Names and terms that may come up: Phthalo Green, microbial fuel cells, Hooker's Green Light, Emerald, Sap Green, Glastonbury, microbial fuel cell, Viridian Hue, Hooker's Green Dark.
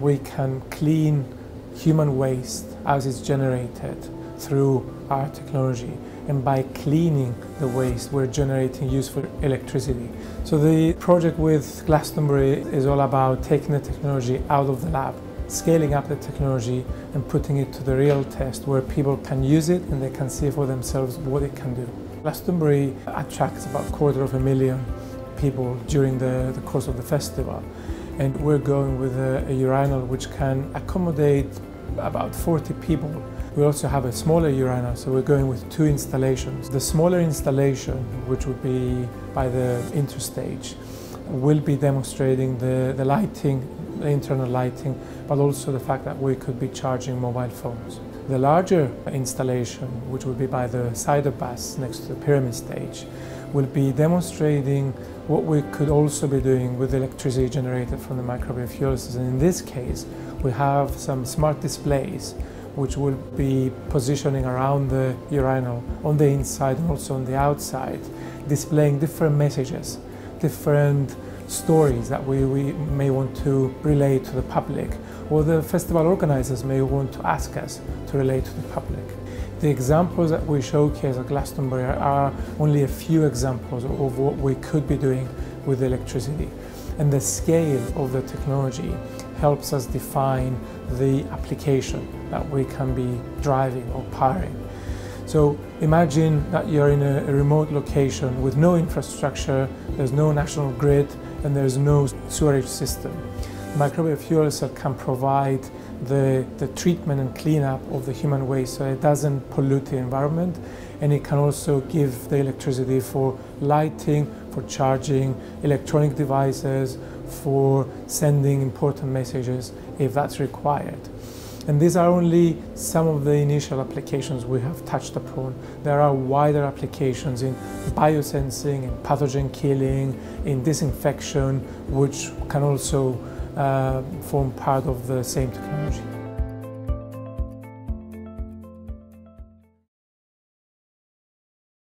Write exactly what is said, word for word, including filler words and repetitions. We can clean human waste as it's generated through our technology, and by cleaning the waste we're generating useful electricity. So the project with Glastonbury is all about taking the technology out of the lab, scaling up the technology and putting it to the real test where people can use it and they can see for themselves what it can do. Glastonbury attracts about a quarter of a million people during the, the course of the festival, and we're going with a, a urinal which can accommodate about forty people. We also have a smaller urinal, so we're going with two installations. The smaller installation, which would be by the interstage, will be demonstrating the, the lighting, the internal lighting, but also the fact that we could be charging mobile phones. The larger installation, which will be by the cider bus next to the pyramid stage, will be demonstrating what we could also be doing with electricity generated from the microbial fuel cells. And in this case, we have some smart displays which will be positioning around the urinal on the inside and also on the outside, displaying different messages, different stories that we, we may want to relay to the public, or the festival organizers may want to ask us to relay to the public. The examples that we showcase at Glastonbury are only a few examples of what we could be doing with electricity. And the scale of the technology helps us define the application that we can be driving or powering. So imagine that you're in a remote location with no infrastructure, there's no national grid, and there's no sewerage system. Microbial fuel cell can provide the, the treatment and cleanup of the human waste so it doesn't pollute the environment, and it can also give the electricity for lighting, for charging electronic devices, for sending important messages if that's required. And these are only some of the initial applications we have touched upon. There are wider applications in biosensing, in pathogen killing, in disinfection, which can also uh, form part of the same technology.